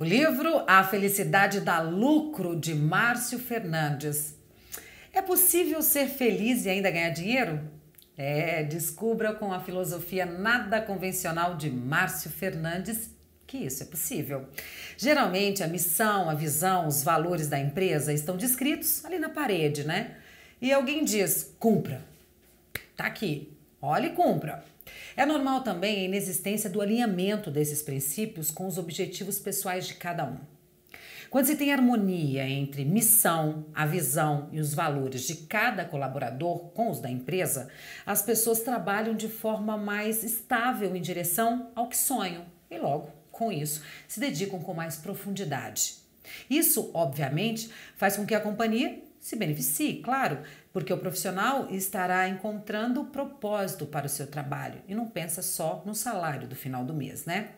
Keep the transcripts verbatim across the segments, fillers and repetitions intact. O livro A Felicidade dá Lucro, de Márcio Fernandes. É possível ser feliz e ainda ganhar dinheiro? É, descubra com a filosofia nada convencional de Márcio Fernandes que isso é possível. Geralmente a missão, a visão, os valores da empresa estão descritos ali na parede, né? E alguém diz, cumpra. Tá aqui, olha e cumpra. É normal também a inexistência do alinhamento desses princípios com os objetivos pessoais de cada um. Quando se tem harmonia entre missão, a visão e os valores de cada colaborador com os da empresa, as pessoas trabalham de forma mais estável em direção ao que sonham e logo, com isso, se dedicam com mais profundidade. Isso, obviamente, faz com que a companhia se beneficie, claro, porque o profissional estará encontrando o propósito para o seu trabalho e não pensa só no salário do final do mês, né?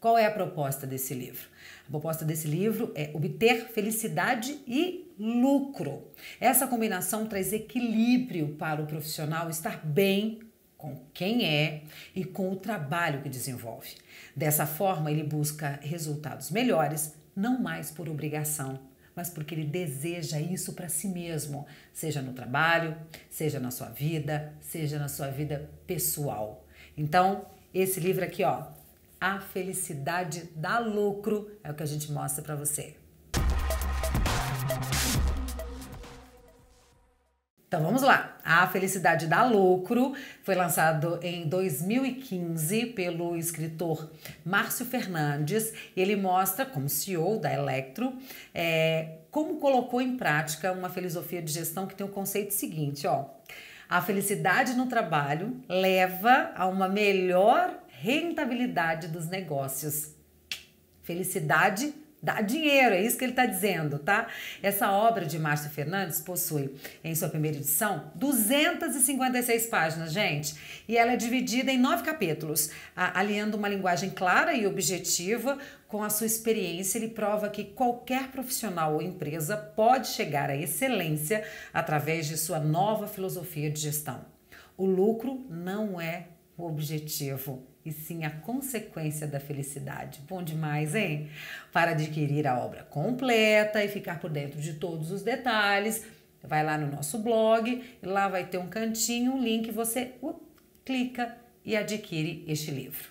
Qual é a proposta desse livro? A proposta desse livro é obter felicidade e lucro. Essa combinação traz equilíbrio para o profissional estar bem com quem é e com o trabalho que desenvolve. Dessa forma, ele busca resultados melhores, não mais por obrigação, mas porque ele deseja isso para si mesmo, seja no trabalho, seja na sua vida, seja na sua vida pessoal. Então, esse livro aqui, ó, A Felicidade dá Lucro, é o que a gente mostra para você. Então vamos lá, A Felicidade dá Lucro foi lançado em dois mil e quinze pelo escritor Márcio Fernandes. Ele mostra, como C E O da Elektro, é, como colocou em prática uma filosofia de gestão que tem o conceito seguinte, ó. A felicidade no trabalho leva a uma melhor rentabilidade dos negócios. Felicidade dá dinheiro, é isso que ele está dizendo, tá? Essa obra de Márcio Fernandes possui, em sua primeira edição, duzentas e cinquenta e seis páginas, gente. E ela é dividida em nove capítulos, aliando uma linguagem clara e objetiva com a sua experiência. Ele prova que qualquer profissional ou empresa pode chegar à excelência através de sua nova filosofia de gestão. O lucro não é o objetivo, e sim a consequência da felicidade. Bom demais, hein? Para adquirir a obra completa e ficar por dentro de todos os detalhes, vai lá no nosso blog, lá vai ter um cantinho, um link, você uh, clica e adquire este livro.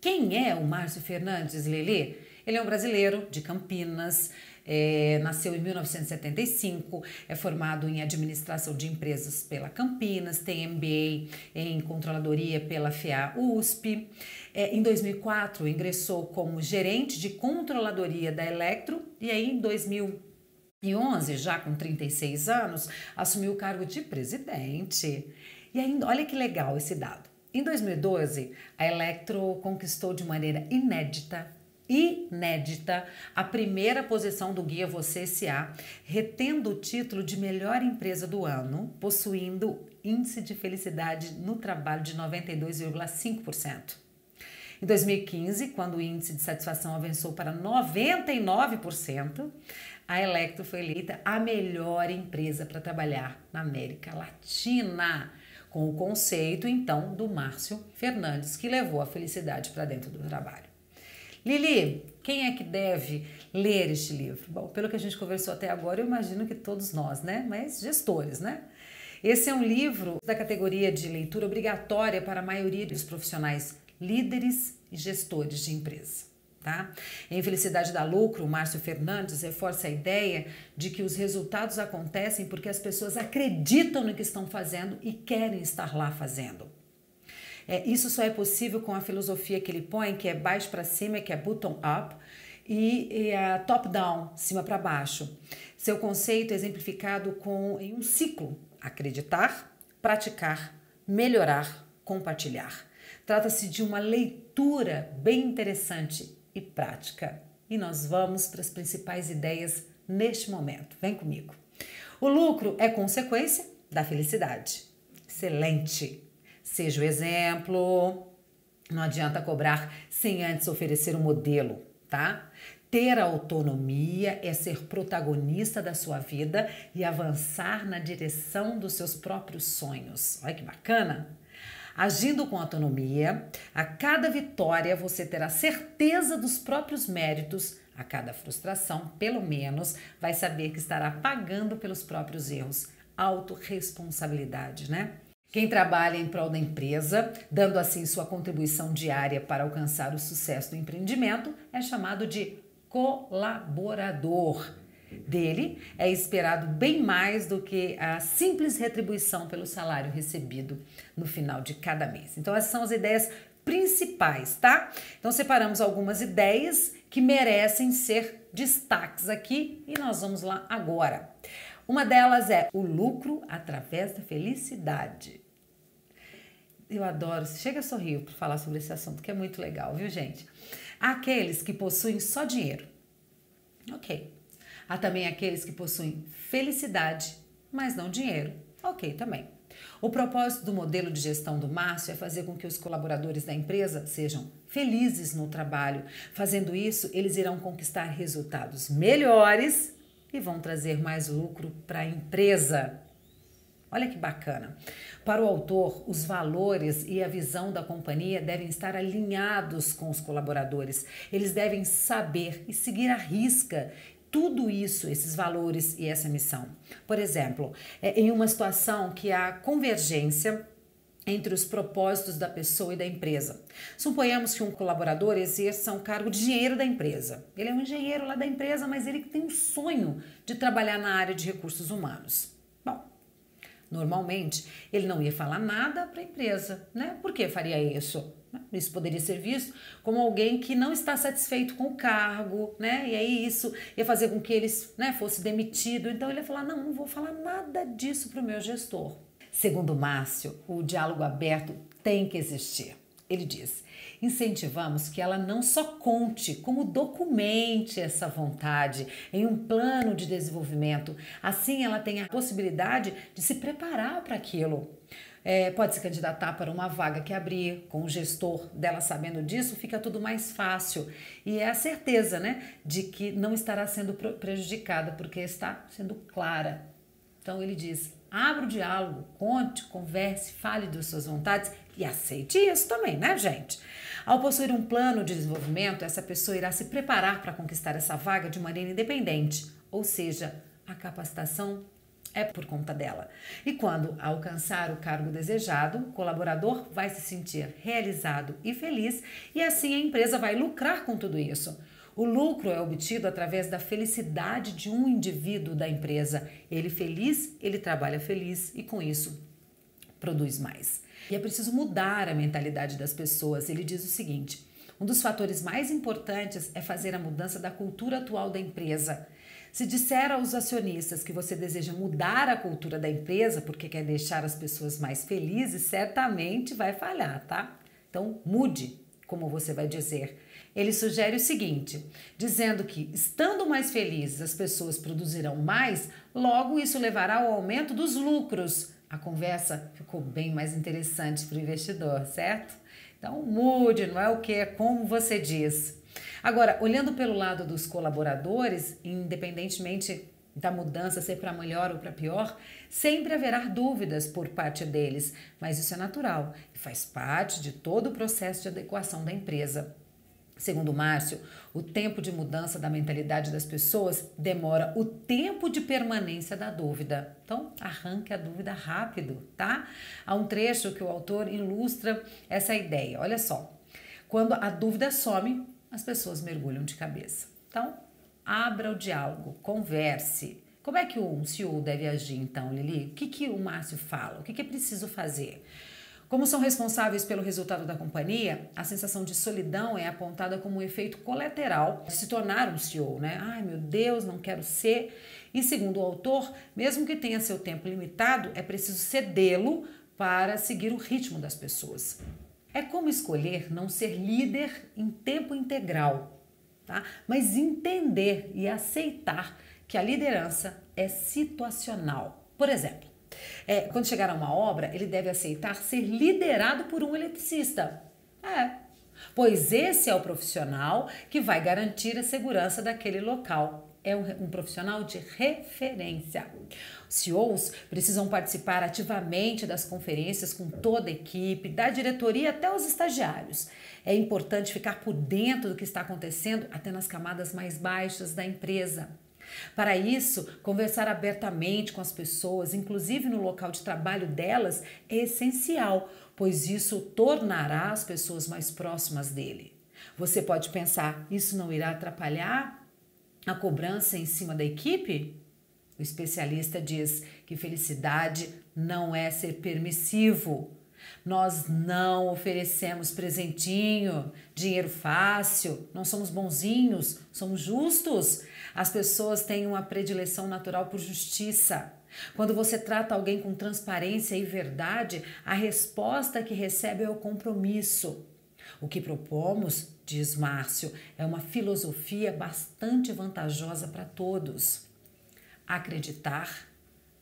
Quem é o Márcio Fernandes, Lelê? Ele é um brasileiro de Campinas, é, nasceu em mil novecentos e setenta e cinco, é formado em administração de empresas pela Campinas, tem M B A em controladoria pela F I A U S P. É, em dois mil e quatro, ingressou como gerente de controladoria da Elektro e aí em dois mil e onze, já com trinta e seis anos, assumiu o cargo de presidente. E ainda, olha que legal esse dado. Em dois mil e doze, a Elektro conquistou de maneira inédita inédita, a primeira posição do guia Você S A, retendo o título de melhor empresa do ano, possuindo índice de felicidade no trabalho de noventa e dois vírgula cinco por cento. Em dois mil e quinze, quando o índice de satisfação avançou para noventa e nove por cento, a Elektro foi eleita a melhor empresa para trabalhar na América Latina, com o conceito, então, do Márcio Fernandes, que levou a felicidade para dentro do trabalho. Lili, quem é que deve ler este livro? Bom, pelo que a gente conversou até agora, eu imagino que todos nós, né? Mas gestores, né? Esse é um livro da categoria de leitura obrigatória para a maioria dos profissionais líderes e gestores de empresa, tá? Em Felicidade dá Lucro, o Márcio Fernandes reforça a ideia de que os resultados acontecem porque as pessoas acreditam no que estão fazendo e querem estar lá fazendo. É, isso só é possível com a filosofia que ele põe, que é baixo para cima, que é bottom up, e, e a top down, cima para baixo. Seu conceito é exemplificado com, em um ciclo: acreditar, praticar, melhorar, compartilhar. Trata-se de uma leitura bem interessante e prática. E nós vamos para as principais ideias neste momento. Vem comigo. O lucro é consequência da felicidade. Excelente! Seja o exemplo, não adianta cobrar sem antes oferecer um modelo, tá? Ter a autonomia é ser protagonista da sua vida e avançar na direção dos seus próprios sonhos. Olha que bacana! Agindo com autonomia, a cada vitória você terá certeza dos próprios méritos, a cada frustração, pelo menos, vai saber que estará pagando pelos próprios erros. Autorresponsabilidade, né? Quem trabalha em prol da empresa, dando assim sua contribuição diária para alcançar o sucesso do empreendimento, é chamado de colaborador. Dele é esperado bem mais do que a simples retribuição pelo salário recebido no final de cada mês. Então, essas são as ideias principais, tá? Então, separamos algumas ideias que merecem ser destaques aqui e nós vamos lá agora. Uma delas é o lucro através da felicidade. Eu adoro, chega a sorrir para falar sobre esse assunto, que é muito legal, viu, gente? Há aqueles que possuem só dinheiro. Ok. Há também aqueles que possuem felicidade, mas não dinheiro. Ok, também. O propósito do modelo de gestão do Márcio é fazer com que os colaboradores da empresa sejam felizes no trabalho. Fazendo isso, eles irão conquistar resultados melhores e vão trazer mais lucro para a empresa. Olha que bacana. Para o autor, os valores e a visão da companhia devem estar alinhados com os colaboradores. Eles devem saber e seguir à risca tudo isso, esses valores e essa missão. Por exemplo, em uma situação que há convergência entre os propósitos da pessoa e da empresa. Suponhamos que um colaborador exerça um cargo de engenheiro da empresa. Ele é um engenheiro lá da empresa, mas ele tem um sonho de trabalhar na área de recursos humanos. Bom, normalmente ele não ia falar nada para a empresa, né? Por que faria isso? Isso poderia ser visto como alguém que não está satisfeito com o cargo, né? E aí isso ia fazer com que ele, né, fosse demitido. Então ele ia falar, não, não vou falar nada disso para o meu gestor. Segundo Márcio, o diálogo aberto tem que existir. Ele diz, incentivamos que ela não só conte, como documente essa vontade em um plano de desenvolvimento. Assim ela tem a possibilidade de se preparar para aquilo. É, pode se candidatar para uma vaga que abrir, com o gestor dela sabendo disso, fica tudo mais fácil. E é a certeza, né, de que não estará sendo prejudicada, porque está sendo clara. Então ele diz, abra o diálogo, conte, converse, fale das suas vontades e aceite isso também, né, gente? Ao possuir um plano de desenvolvimento, essa pessoa irá se preparar para conquistar essa vaga de maneira independente, ou seja, a capacitação é por conta dela. E quando alcançar o cargo desejado, o colaborador vai se sentir realizado e feliz e assim a empresa vai lucrar com tudo isso. O lucro é obtido através da felicidade de um indivíduo da empresa. Ele feliz, ele trabalha feliz e com isso produz mais. E é preciso mudar a mentalidade das pessoas. Ele diz o seguinte, um dos fatores mais importantes é fazer a mudança da cultura atual da empresa. Se disser aos acionistas que você deseja mudar a cultura da empresa porque quer deixar as pessoas mais felizes, certamente vai falhar, tá? Então, mude como você vai dizer. Ele sugere o seguinte, dizendo que estando mais felizes as pessoas produzirão mais, logo isso levará ao aumento dos lucros. A conversa ficou bem mais interessante para o investidor, certo? Então, mude, não é o que, é como você diz. Agora, olhando pelo lado dos colaboradores, independentemente da mudança ser para melhor ou para pior, sempre haverá dúvidas por parte deles, mas isso é natural e faz parte de todo o processo de adequação da empresa. Segundo Márcio, o tempo de mudança da mentalidade das pessoas demora o tempo de permanência da dúvida. Então, arranque a dúvida rápido, tá? Há um trecho que o autor ilustra essa ideia, olha só. Quando a dúvida some, as pessoas mergulham de cabeça. Então, abra o diálogo, converse. Como é que um C E O deve agir então, Lili? O que, que o Márcio fala? O que, que é preciso fazer? Como são responsáveis pelo resultado da companhia, a sensação de solidão é apontada como um efeito colateral de se tornar um C E O, né? Ai, meu Deus, não quero ser. E segundo o autor, mesmo que tenha seu tempo limitado, é preciso cedê-lo para seguir o ritmo das pessoas. É como escolher não ser líder em tempo integral, tá? Mas entender e aceitar que a liderança é situacional. Por exemplo, é, quando chegar a uma obra, ele deve aceitar ser liderado por um eletricista. É, pois esse é o profissional que vai garantir a segurança daquele local. é um profissional de referência. Os C E Os precisam participar ativamente das conferências com toda a equipe, da diretoria até os estagiários. É importante ficar por dentro do que está acontecendo até nas camadas mais baixas da empresa. Para isso, conversar abertamente com as pessoas, inclusive no local de trabalho delas, é essencial, pois isso tornará as pessoas mais próximas dele. Você pode pensar, isso não irá atrapalhar a cobrança em cima da equipe? O especialista diz que felicidade não é ser permissivo. Nós não oferecemos presentinho, dinheiro fácil, não somos bonzinhos, somos justos. As pessoas têm uma predileção natural por justiça. Quando você trata alguém com transparência e verdade, a resposta que recebe é o compromisso. O que propomos, diz Márcio, é uma filosofia bastante vantajosa para todos. Acreditar,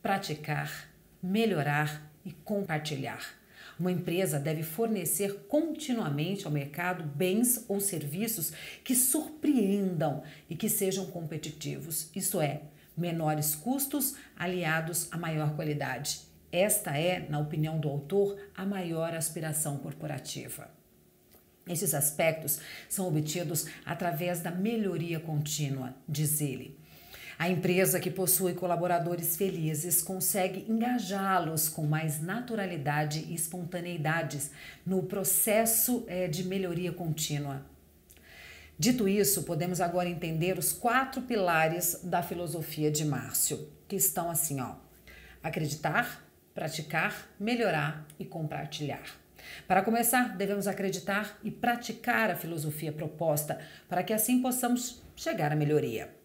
praticar, melhorar e compartilhar. Uma empresa deve fornecer continuamente ao mercado bens ou serviços que surpreendam e que sejam competitivos. Isso é, menores custos aliados a maior qualidade. Esta é, na opinião do autor, a maior aspiração corporativa. Esses aspectos são obtidos através da melhoria contínua, diz ele. A empresa que possui colaboradores felizes consegue engajá-los com mais naturalidade e espontaneidade no processo de melhoria contínua. Dito isso, podemos agora entender os quatro pilares da filosofia de Márcio, que estão assim, ó: acreditar, praticar, melhorar e compartilhar. Para começar, devemos acreditar e praticar a filosofia proposta, para que assim possamos chegar à melhoria.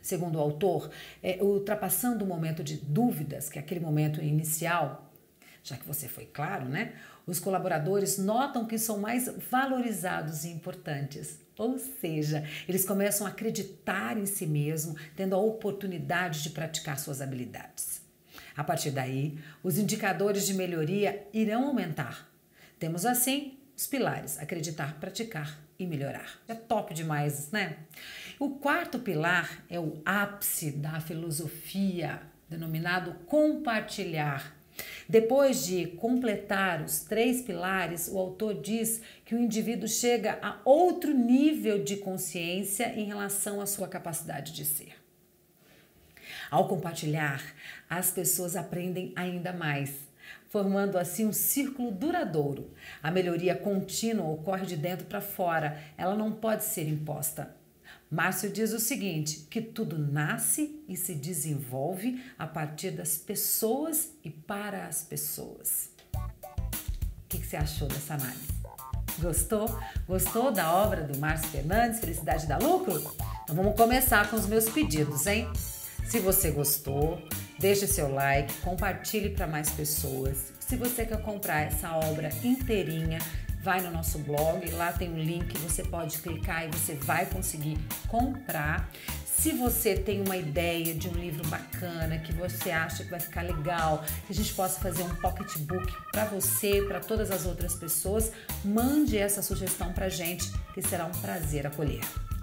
Segundo o autor, é, ultrapassando o momento de dúvidas, que é aquele momento inicial, já que você foi claro, né? Os colaboradores notam que são mais valorizados e importantes. Ou seja, eles começam a acreditar em si mesmo, tendo a oportunidade de praticar suas habilidades. A partir daí, os indicadores de melhoria irão aumentar. Temos assim os pilares: acreditar, praticar e melhorar. É top demais, né? O quarto pilar é o ápice da filosofia, denominado compartilhar. Depois de completar os três pilares, o autor diz que o indivíduo chega a outro nível de consciência em relação à sua capacidade de ser. Ao compartilhar, as pessoas aprendem ainda mais, formando assim um círculo duradouro. A melhoria contínua ocorre de dentro para fora, ela não pode ser imposta. Márcio diz o seguinte, que tudo nasce e se desenvolve a partir das pessoas e para as pessoas. O que você achou dessa análise? Gostou? Gostou da obra do Márcio Fernandes, Felicidade dá Lucro? Então vamos começar com os meus pedidos, hein? Se você gostou, deixe seu like, compartilhe para mais pessoas. Se você quer comprar essa obra inteirinha, vai no nosso blog, lá tem um link, você pode clicar e você vai conseguir comprar. Se você tem uma ideia de um livro bacana, que você acha que vai ficar legal, que a gente possa fazer um pocketbook para você, para todas as outras pessoas, mande essa sugestão para a gente, que será um prazer acolher.